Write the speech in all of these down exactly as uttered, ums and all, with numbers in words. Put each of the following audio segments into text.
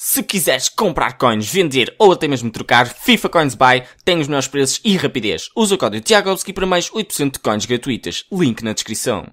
Se quiseres comprar coins, vender ou até mesmo trocar, FIFA Coins Buy tem os melhores preços e rapidez. Usa o código Tiagovski para mais oito por cento de coins gratuitas. Link na descrição.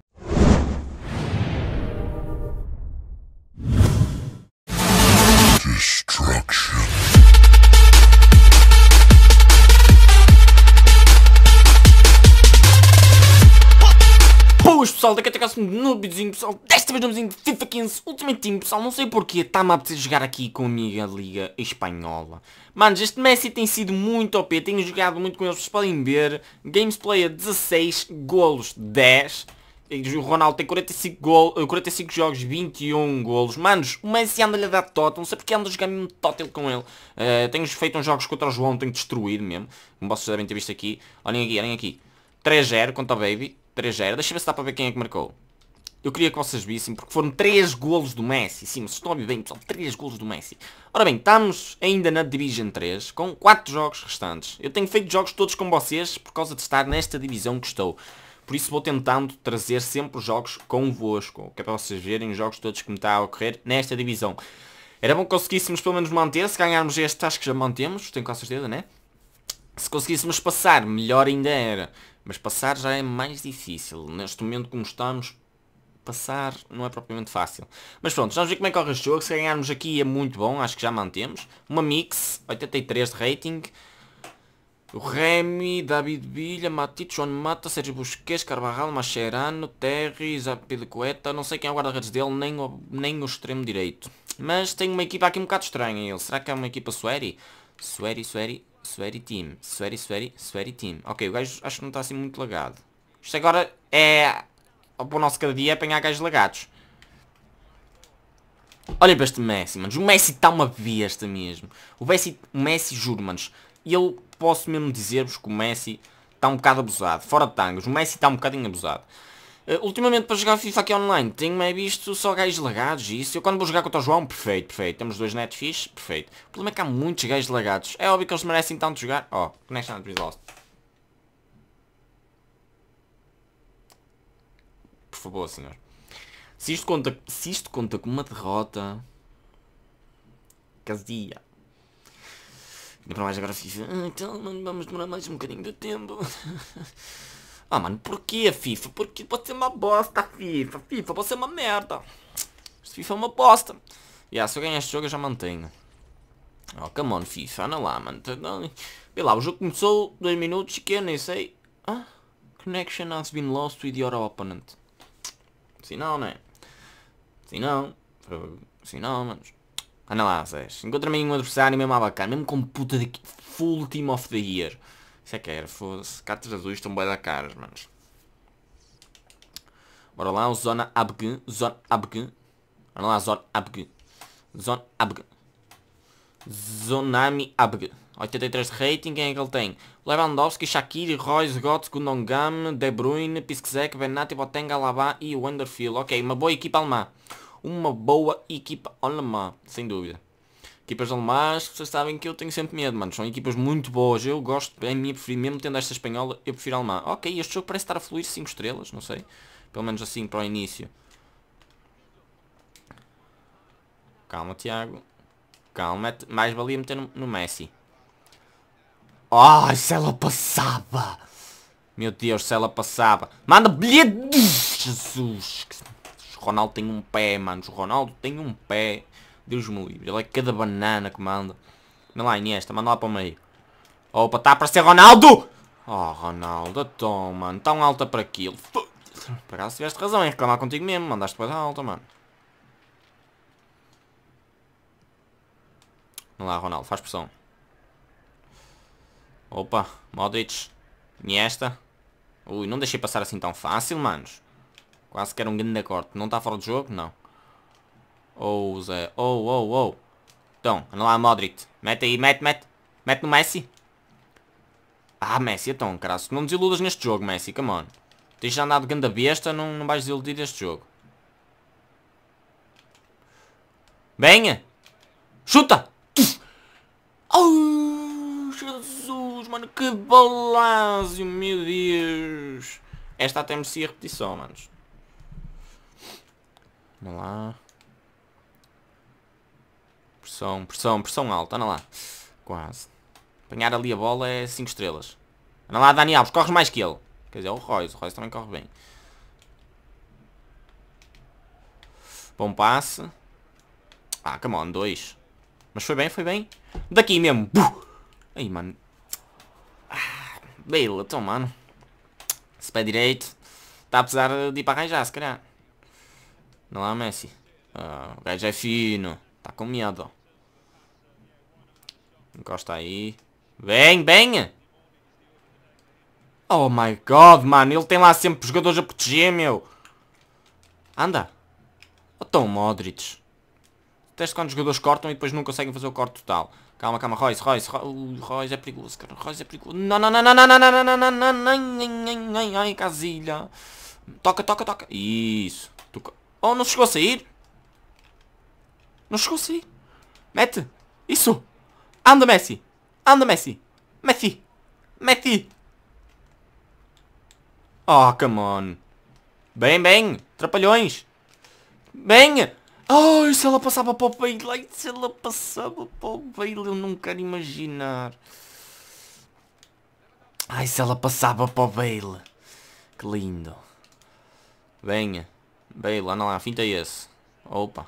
Pois pessoal, daqui a Tiagovski no videozinho pessoal, desta vez no videozinho de FIFA quinze Ultimate Team pessoal, não sei porquê, está-me a apetecer jogar aqui com a minha liga espanhola. Manos, este Messi tem sido muito O P, tenho jogado muito com eles, vocês podem ver, Gamesplayer dezesseis, golos dez, o Ronaldo tem quarenta e cinco, gol, quarenta e cinco jogos, vinte e um golos. Manos, o Messi anda-lhe a dar totem, não sei porque anda a jogar mesmo totem com ele. Uh, tenho feito uns jogos contra o João, tenho destruído mesmo, como vocês devem ter visto aqui. Olhem aqui, olhem aqui, três a zero contra o Baby. três a zero, deixa eu ver se dá para ver quem é que marcou. Eu queria que vocês vissem, porque foram três golos do Messi. Sim, vocês estão a ver bem, pessoal, três golos do Messi. Ora bem, estamos ainda na Division três, com quatro jogos restantes. Eu tenho feito jogos todos com vocês, por causa de estar nesta divisão que estou. Por isso vou tentando trazer sempre jogos convosco, que é para vocês verem os jogos todos que me está a ocorrer nesta divisão. Era bom que conseguíssemos pelo menos manter, se ganharmos este, acho que já mantemos, tenho quase certeza, né? Se conseguíssemos passar, melhor ainda era. Mas passar já é mais difícil. Neste momento como estamos, passar não é propriamente fácil. Mas pronto, vamos ver como é que corre este jogo. Se ganharmos aqui é muito bom, acho que já mantemos. Uma mix, oitenta e três de rating. O Remy, David Villa, Matito, João Mata, Sérgio Busquets, Carvajal, Mascherano, Terry, Zapilicueta. Não sei quem é o guarda-redes dele, nem o, nem o extremo direito. Mas tem uma equipa aqui um bocado estranha ele. Será que é uma equipa Sueri? Sueri, Sueri... Sweaty Team, Sweaty, Sweaty, Sweaty Team. Ok, o gajo acho que não está assim muito lagado. Isto agora é... Para o nosso cada dia é apanhar gajos lagados. Olhem para este Messi, manos. O Messi está uma besta mesmo. O Messi, o Messi juro, manos. E eu posso mesmo dizer-vos que o Messi está um bocado abusado. Fora de tangos, o Messi está um bocadinho abusado. Uh, ultimamente para jogar FIFA aqui online tenho-me visto só gajos lagados e isso. Eu quando vou jogar contra o João, perfeito, perfeito. Temos dois net fixe, perfeito. O problema é que há muitos gajos lagados. É óbvio que eles merecem tanto jogar. Oh, connection has been lost. Por favor, senhor. Se isto conta, se isto conta com uma derrota... Casia. Ainda para mais agora FIFA. Então, mano, vamos demorar mais um bocadinho de tempo. Ah, mano, porquê FIFA? Porque você é uma bosta, FIFA. FIFA, você é uma merda. FIFA é uma bosta. Yeah, se eu ganhar este jogo eu já mantenho. Oh, come on, FIFA. Anda lá, mano. Vê lá, o jogo começou dois minutos e que eu nem sei. Ah, connection has been lost with your opponent. Se não, né? Se não. Se não, mano. Anda lá, Zés. Encontra-me em um adversário mesmo a bacana. Mesmo com puta de... Full Team of the Year. Isso é que era, foda-se. Cartas azuis estão bem da caras, manos. Bora lá, o Zona A B G. Zona A B G. Bora lá, Zona A B G. Zona A B G. Zonami A B G. oitenta e três de rating, quem é que ele tem? Lewandowski, Shaqiri, Royce, Götze, Gundogan, De Bruyne, Piszczek, Bernat, Boateng, Alaba e Wonderfield. Ok, uma boa equipa alemã. Uma boa equipa alemã, sem dúvida. Equipas alemãs, vocês sabem que eu tenho sempre medo, mano. São equipas muito boas. Eu gosto, bem, minha preferida, mesmo tendo esta espanhola, eu prefiro a alemã. Ok, este jogo parece estar a fluir cinco estrelas, não sei. Pelo menos assim, para o início. Calma, Tiago. Calma, mais valia meter no, no Messi. Ai, se ela passava! Meu Deus, se ela passava! Manda bilhete! Jesus! O Ronaldo tem um pé, mano. O Ronaldo tem um pé. Deus me livre, ele é cada banana que manda. Não lá, Iniesta, manda lá para o meio. Opa, está para ser Ronaldo! Oh, Ronaldo, toma, mano, tão alta para aquilo. Por acaso tiveste razão em reclamar contigo mesmo, mandaste para alta, mano. Não lá, Ronaldo, faz pressão. Opa, Modric, Iniesta. Ui, não deixei passar assim tão fácil, manos. Quase que era um grande corte. Não está fora do jogo? Não. Oh, Zé. Oh, oh, oh. Então, anda lá, Modric. Mete aí, mete, mete. Mete no Messi. Ah, Messi, então, caralho. Não desiludas neste jogo, Messi. Come on. Tens já andado de ganda besta, não, não vais desiludir deste jogo. Venha. Chuta. Oh, Jesus, mano. Que balásio, meu Deus. Esta até merecia repetição, manos. Vamos lá. Pressão, pressão, pressão alta. Anda lá. Quase. Apanhar ali a bola é cinco estrelas. Anda lá, Dani Alves. Corres mais que ele. Quer dizer, o Royce. O Royce também corre bem. Bom passe. Ah, come on. Dois. Mas foi bem, foi bem. Daqui mesmo. Buf! Aí, mano. Ah, Bale, então, mano. Esse pé direito. Está a precisar de ir para arranjar, se calhar. Não lá, Messi. Ah, o gajo é fino. Está com medo, ó. Encosta aí. Bem, bem. Oh my god, mano. Ele tem lá sempre jogadores a proteger, meu. Anda. Então, Modric. Teste quando os jogadores cortam e depois não conseguem fazer o corte total. Calma, calma. Royce, Royce. Royce é perigoso, cara. Royce é perigoso. Não, não, não, não, não, não, não, não, não, não, não, não. Ai, casilha. Toca, toca, toca. Isso. Oh, não chegou a sair. Não chegou a sair. Mete. Isso. Anda, Messi. Anda, Messi. Messi. Messi. Oh, come on. Bem, bem. Trapalhões. Bem. Ai, oh, se ela passava para o Bale. Se ela passava para o Bale. Eu não quero imaginar. Ai, se ela passava para o Bale. Que lindo. Venha. Bale, anda lá. Finta esse. Opa.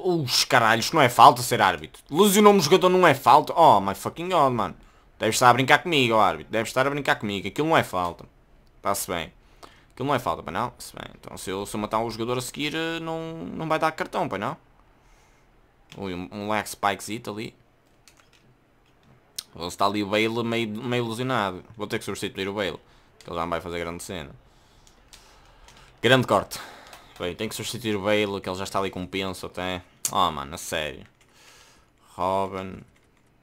Os caralhos, não é falta ser árbitro. Lesionou-me o jogador, não é falta. Oh, my fucking god, mano. Deve estar a brincar comigo, ó, árbitro. Deve estar a brincar comigo. Aquilo não é falta. Está-se bem. Aquilo não é falta, pai não? Se bem. Então se eu, se eu matar o jogador a seguir, não, não vai dar cartão, pai não? Ui, um, um lag spikezito ali. Ou está ali o Bale meio, meio ilusionado. Vou ter que substituir o Bale. Ele já não vai fazer grande cena. Grande corte. Bem, tem que substituir o Bale, que ele já está ali com penso até. Oh, mano, a sério. Robin.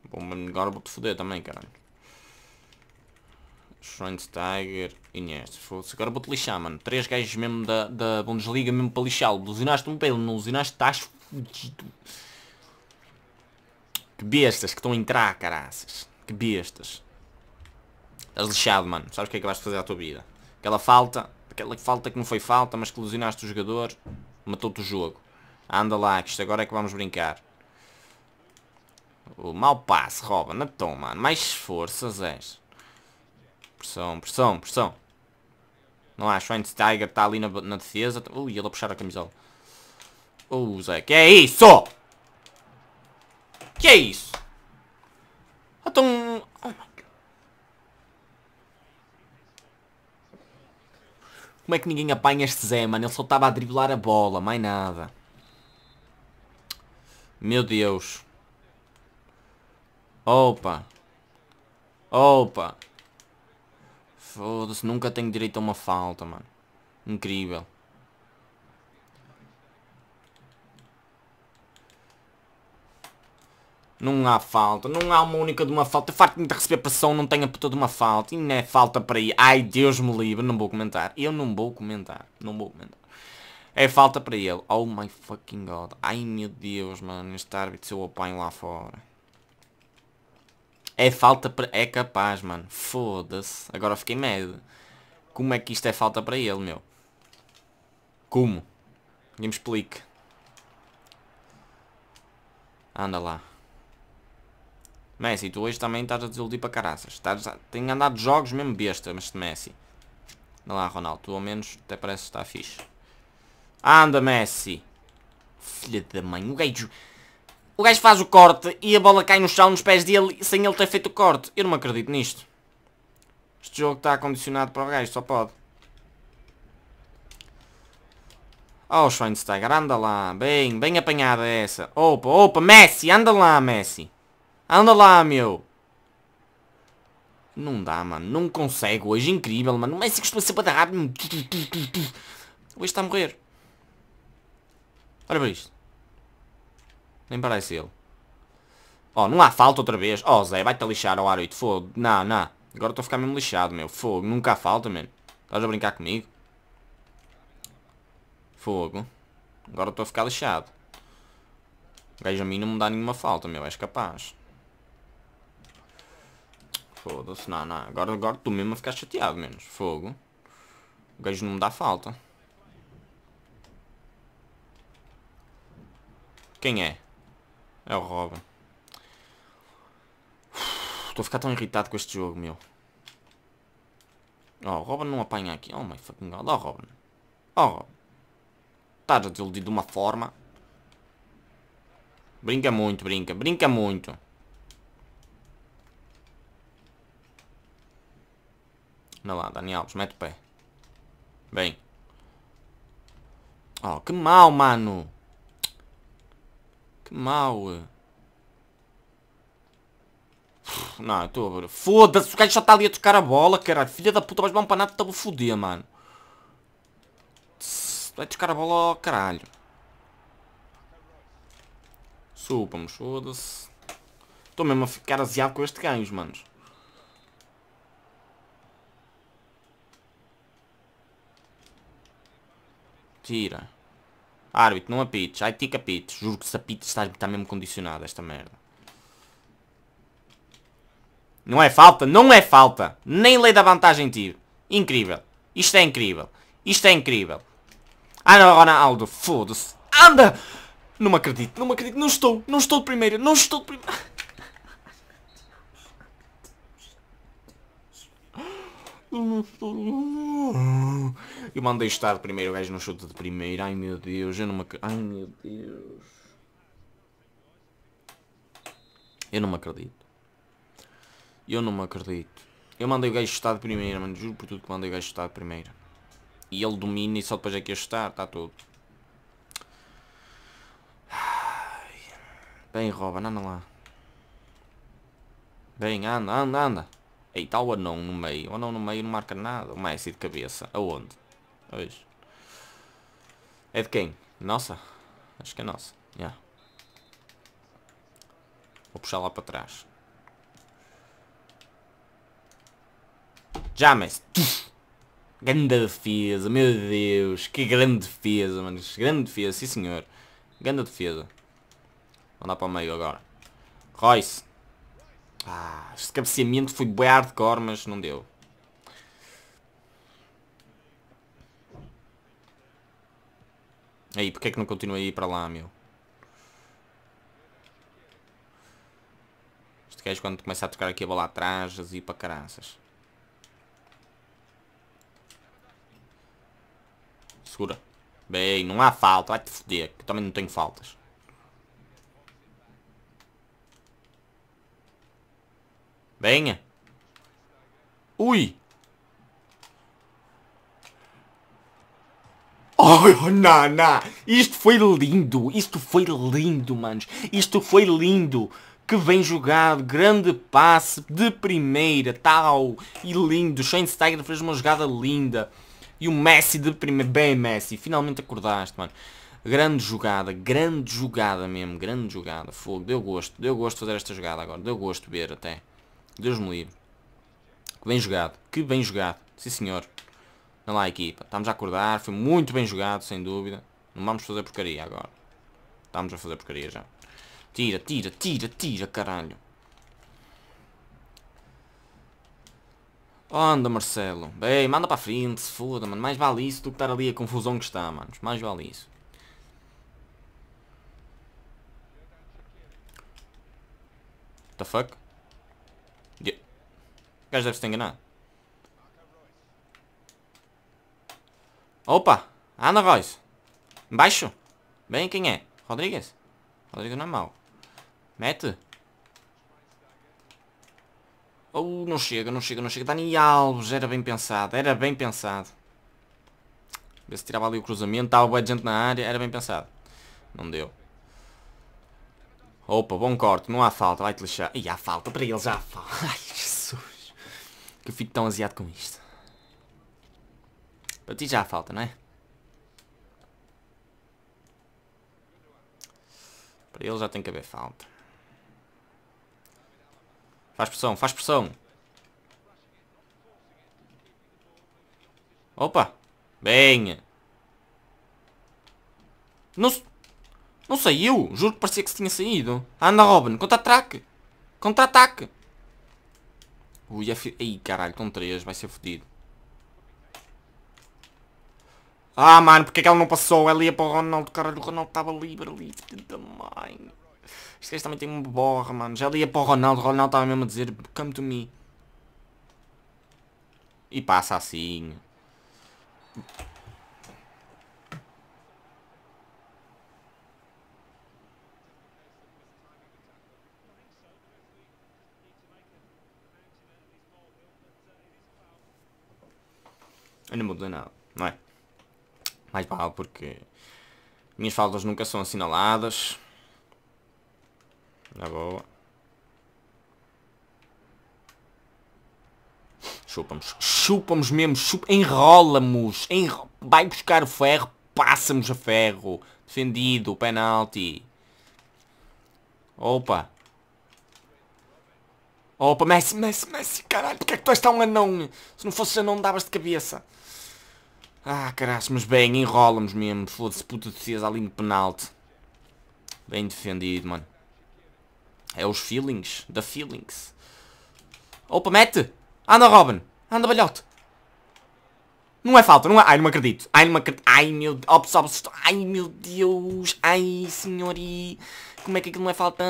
Bom, agora vou-te foder também, caralho. Schweinsteiger, Inés, agora vou-te lixar, mano. Três gajos mesmo da, da Bundesliga mesmo para lixá-lo. Lesionaste um pelo, não lesionaste, estás fudido. Que bestas que estão a entrar, caraças. Que bestas. Estás lixado, mano. Sabes o que é que vais fazer à tua vida? Aquela falta, aquela falta que não foi falta, mas que lesionaste o jogador, matou-te o jogo. Anda lá, que isto agora é que vamos brincar. O mau passe, rouba, não toma, mano. Mais forças, és. Pressão, pressão, pressão. Não há, Schweinsteiger está ali na, na defesa. Ui, uh, ele a puxar a camisola. Uh, Zé, que é isso? Que é isso? Então... Oh my God. Como é que ninguém apanha este Zé, mano? Ele só estava a driblar a bola, mais nada. Meu Deus. Opa. Opa. Foda-se, nunca tenho direito a uma falta, mano. Incrível. Não há falta, não há uma única de uma falta. Eu farto-me de receber pressão, não tenho a puta de uma falta. E não é falta para aí. Ai, Deus me livre, não vou comentar. Eu não vou comentar, não vou comentar. É falta para ele. Oh my fucking god. Ai meu Deus, mano. Este árbitro, se eu apanho lá fora. É falta para... É capaz, mano. Foda-se. Agora fiquei medo. Como é que isto é falta para ele, meu? Como? Ninguém me explique. Anda lá. Messi, tu hoje também estás a desiludir para caraças. Estás a... Tenho andado jogos mesmo besta, mas de Messi. Anda lá, Ronaldo. Tu ao menos até parece que está fixe. Anda, Messi. Filha da mãe. O gajo... O gajo faz o corte e a bola cai no chão nos pés dele sem ele ter feito o corte. Eu não me acredito nisto. Este jogo está condicionado para o gajo, só pode. Oh, Schweinsteiger, anda lá. Bem, bem apanhada essa. Opa, opa, Messi, anda lá, Messi. Anda lá, meu. Não dá, mano. Não consegue hoje. Incrível, mano. O Messi costuma ser para dar. Hoje está a morrer. Olha para isto. Nem parece ele. Oh, não há falta outra vez. Oh, Zé, vai-te a lixar ao árbitro. Fogo. Não, não. Agora estou a ficar mesmo lixado, meu. Fogo. Nunca há falta, mano. Estás a brincar comigo? Fogo. Agora estou a ficar lixado. O gajo a mim não me dá nenhuma falta, meu. És capaz. Foda-se. Não, não. Agora, agora tu mesmo a ficar chateado, menos. Fogo. O gajo não me dá falta. Quem é? É o Robin. Estou a ficar tão irritado com este jogo, meu. Oh, o Robin não apanha aqui. Oh my fucking god. Oh, Robin. Oh, Robin. Estás a desiludir de uma forma. Brinca muito, brinca. Brinca muito. Não lá, Dani Alves, mete o pé. Bem. Oh, que mal, mano. Que mal. Não, eu estou a ver. Foda-se, o gajo só está ali a tocar a bola, caralho. Filha da puta, vais dar um panato, estava a foder, mano. Vai tocar a bola, oh, caralho. Supamos, foda-se. Estou mesmo a ficar aziado com este ganho, manos. Tira. Árbitro, não apites. Ai, tica apites. Juro que se apites está, está mesmo condicionado esta merda. Não é falta? Não é falta. Nem lei da vantagem tiro. Incrível. Isto é incrível. Isto é incrível. Ah não, Ronaldo. Foda-se. Anda! Não me acredito. Não me acredito. Não estou. Não estou de primeira. Não estou de primeira. Eu mandei estar de primeiro, o gajo não chuta de primeiro. Ai meu Deus, eu não me... Ai meu Deus. Eu não me acredito. Eu não me acredito. Eu mandei o gajo chutar de primeira, mano. Juro por tudo que mandei o gajo chutar de primeira. E ele domina e só depois é que ia chutar. Está tudo. Bem, Robin, anda lá. Bem, anda, anda, anda. Aí está o anão no meio. O anão no meio não marca nada. O Messi de cabeça. Aonde? Hoje. É de quem? Nossa? Acho que é nossa. Yeah. Vou puxar lá para trás. Já, Messi. Grande defesa. Meu Deus. Que grande defesa, mano. Grande defesa. Sim, senhor. Grande defesa. Mandar para o meio agora. Royce. Ah, este cabeceamento foi bem hardcore, mas não deu. Aí, porque é que não continua a ir para lá, meu? Este gajo quando começa a tocar aqui a bola atrás, as ir para caraças. Segura. Bem, não há falta, vai-te foder, que eu também não tenho faltas. Venha. Ui. Oh, não, não. Isto foi lindo. Isto foi lindo, manos. Isto foi lindo. Que bem jogado. Grande passe de primeira. Tal. E lindo. Schweinsteiger fez uma jogada linda. E o Messi de primeira. Bem, Messi. Finalmente acordaste, mano. Grande jogada. Grande jogada mesmo. Grande jogada. Fogo. Deu gosto. Deu gosto fazer esta jogada agora. Deu gosto ver até. Deus me livre. Que bem jogado. Que bem jogado. Sim, senhor. Olha lá, equipa. Estamos a acordar. Foi muito bem jogado, sem dúvida. Não vamos fazer porcaria agora. Estamos a fazer porcaria já. Tira, tira, tira, tira, caralho. Anda, Marcelo. Bem, manda para a frente. Se foda, mano. Mais vale isso do que estar ali a confusão que está, manos. Mais vale isso. What the fuck? O gajo deve-se ter enganado. Opa! Ana Royce! Embaixo! Bem, quem é? Rodrigues? Rodrigues não é mau. Mete! Oh, não chega, não chega, não chega. Dani Alves, era bem pensado, era bem pensado. Vê se tirava ali o cruzamento, estava boa de gente na área, era bem pensado. Não deu. Opa, bom corte, não há falta, vai-te lixar. E há falta, para eles já há falta. Ai, Jesus. Que eu fico tão aziado com isto. Para ti já há falta, não é? Para ele já tem que haver falta. Faz pressão, faz pressão. Opa. Bem. Não, não saiu. Juro que parecia que se tinha saído. Anda, Robin. Contra-ataque. Contra-ataque. Ui, é fi... Ai, caralho, com três, vai ser fodido. Ah, mano, porque é que ele não passou? Ele ia para o Ronaldo, caralho, o Ronaldo estava livre ali, filho da mãe. Este gajo também tem uma borra, mano. Já lia para o Ronaldo. O Ronaldo estava mesmo a dizer come to me. E passa assim. Eu não vou dizer nada, não é? Mais vale, porque minhas faltas nunca são assinaladas. Na boa. Chupamos, chupamos mesmo, chup... enrola-mos, enro... vai buscar o ferro, passa-nos a ferro. Defendido, penalti. Opa. Opa, Messi, Messi, Messi, caralho, porque é que tu és tão anão? Se não fosse anão, davas de cabeça. Ah, caralho, mas bem, enrola-nos mesmo, foda-se, puta de César ali no penalti. Bem defendido, mano. É os feelings, da feelings. Opa, mete! Anda, Robin! Anda, balhote! Não é falta, não é? Ai, não acredito! Ai, não acredito! Ai, meu Deus! Ai, meu Deus! Ai, senhori! Como é que aquilo não é falta?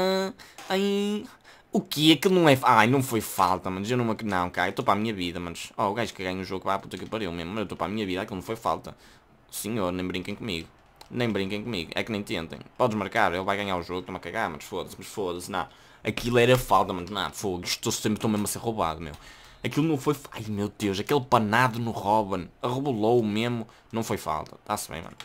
Ai... O que é que não é... Ai, não foi falta, mano. Eu não me... Não, cara. Eu estou para a minha vida, mano. Oh, o gajo que ganha o jogo. Ah, puta que pariu mesmo. Mas eu estou para a minha vida. Aquilo não foi falta. Senhor, nem brinquem comigo. Nem brinquem comigo. É que nem tentem. Podes marcar. Ele vai ganhar o jogo. Estou-me a cagar, mas foda-se. Mas foda-se. Não. Aquilo era falta, mano. Não, fogo. Estou sempre... Estou mesmo a ser roubado, meu. Aquilo não foi... Ai, meu Deus. Aquele panado no Robin. Arrebolou mesmo. Não foi falta. Está-se bem, mano.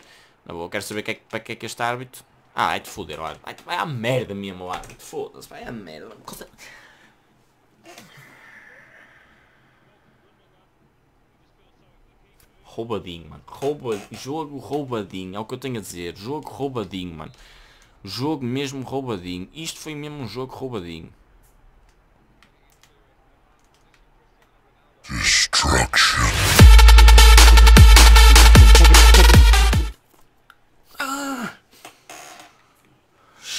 Na boa. Quero saber que é... para que é que este árbitro... Ah, vai-te foder, vai, vai à merda mesmo, vai, foda-se, vai à merda. Coisa... Roubadinho, mano, Rouba... jogo roubadinho, é o que eu tenho a dizer, jogo roubadinho, mano. Jogo mesmo roubadinho, isto foi mesmo um jogo roubadinho. Destruction.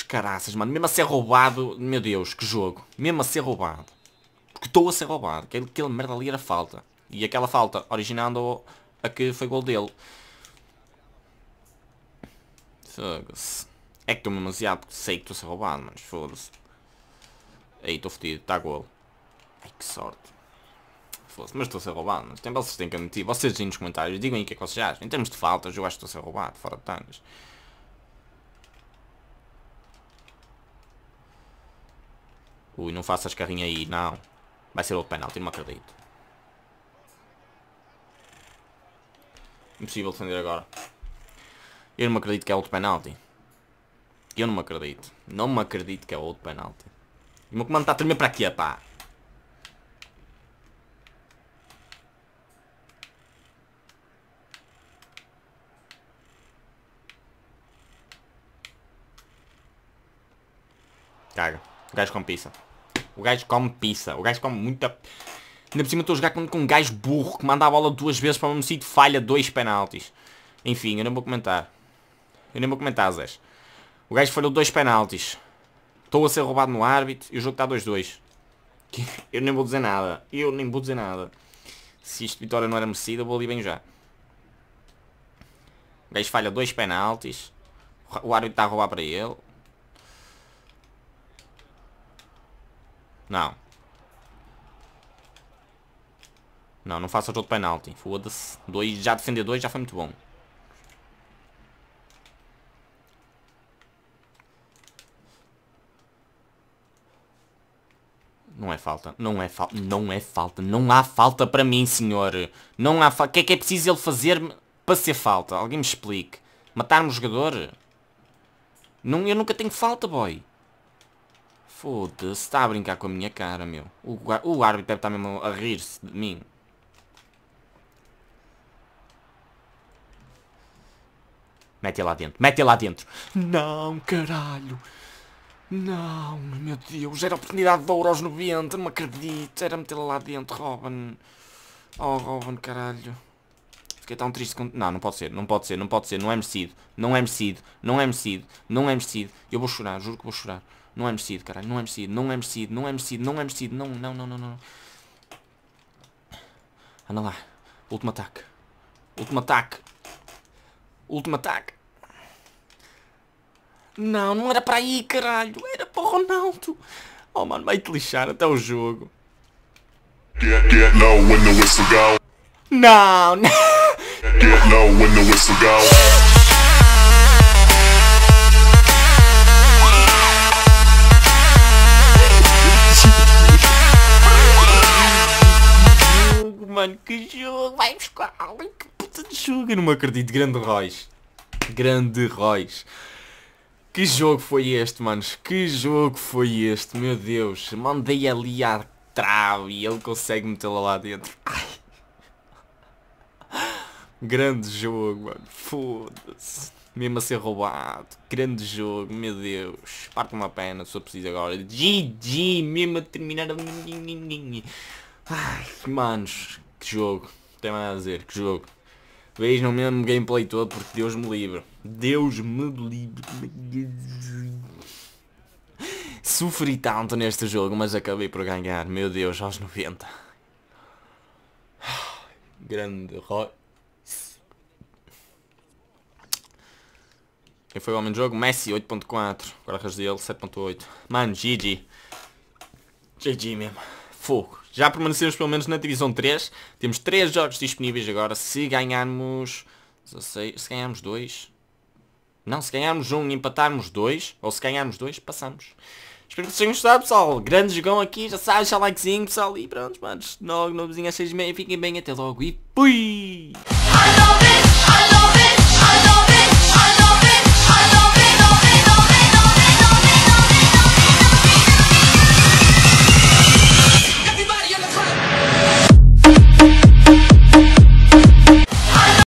Caraças, mano, mesmo a ser roubado, meu Deus, que jogo, mesmo a ser roubado, porque estou a ser roubado, aquele, aquele merda ali era falta, e aquela falta originando a que foi gol dele. Foda-se, é que estou mesmo ansiado, porque sei que estou a ser roubado, mas foda-se. Aí estou fodido, está gol. Ai, que sorte. Foda-se, mas estou a ser roubado, mas tem, vocês têm que admitir, vocês dizem nos comentários, digam aí o que é que vocês acham, em termos de faltas, eu acho que estou a ser roubado, fora de tangas. Ui, não faças carrinha aí, não. Vai ser outro penalti, não me acredito. Impossível defender agora. Eu não me acredito que é outro penalti. Eu não me acredito. Não me acredito que é outro penalti. E o meu comando está a tremer para aqui, pá. Caga. O gajo come pizza. O gajo come pizza. O gajo come muita... Ainda por cima estou a jogar com, com um gajo burro que manda a bola duas vezes para o mesmo sítio, falha dois penaltis. Enfim, eu não vou comentar. Eu nem vou comentar, Zé. O gajo falhou dois penaltis. Estou a ser roubado no árbitro e o jogo está dois a dois. Eu nem vou dizer nada. Eu nem vou dizer nada. Se isto vitória não era merecida, eu vou ali bem já. O gajo falha dois penaltis. O árbitro está a roubar para ele. Não. Não, não faças outro penalti. Foda-se. Dois, já defender dois já foi muito bom. Não é falta. Não é falta. Não é falta. Não há falta para mim, senhor. Não há falta. O que é que é preciso ele fazer para ser falta? Alguém me explique. Matar-me o jogador? Não, eu nunca tenho falta, boy. Foda-se, está a brincar com a minha cara, meu. O, o árbitro deve estar mesmo a rir-se de mim. Mete-a lá dentro, mete-a lá dentro. Não, caralho. Não, meu Deus. Era a oportunidade de ouro aos noventa, não me acredito. Era metê-la lá dentro, Robin. Oh, Robin, caralho. Fiquei tão triste com... Não, não pode ser, não pode ser, não pode ser. Não é merecido, não é merecido, não é merecido, não é merecido. Eu vou chorar, juro que vou chorar. Não é merecido, caralho, não é merecido, não é merecido, não é merecido, não é merecido, não, não, não, não, não. Anda lá, último ataque, último ataque, último ataque. Não, não era para aí, caralho. Era para o Ronaldo. Oh, mano, vai-te lixar até o jogo. Não, não. Mano, que jogo. Vai buscar. Que puta de jogo. Eu não me acredito. Grande Royce. Grande Royce. Que jogo foi este, manos? Que jogo foi este? Meu Deus. Mandei ali à trave e ele consegue metê-la lá dentro. Ai. Grande jogo, mano. Foda-se. Mesmo a ser roubado. Grande jogo, meu Deus. Parte uma pena, só preciso agora. G G, mesmo a terminar. Ai, manos. Que jogo. Não tem mais a dizer. Que jogo. Vejam mesmo gameplay todo, porque Deus me livre. Deus me livre. Sofri tanto neste jogo, mas acabei por ganhar. Meu Deus, aos noventa. Grande Royce. E foi o homem do jogo. Messi, oito ponto quatro. Guardas dele, sete ponto oito. Mano, G G. G G mesmo. Fogo. Já permanecemos pelo menos na divisão três. Temos três jogos disponíveis agora. Se ganharmos... dezasseis, se ganharmos dois... Não, se ganharmos um e empatarmos dois. Ou se ganharmos dois, passamos. Espero que vocês tenham gostado, pessoal. Grande jogão aqui. Já sabes, já likezinho, pessoal. E pronto, mano. Logo no vizinho às seis e meia. Fiquem bem. Até logo. E fui!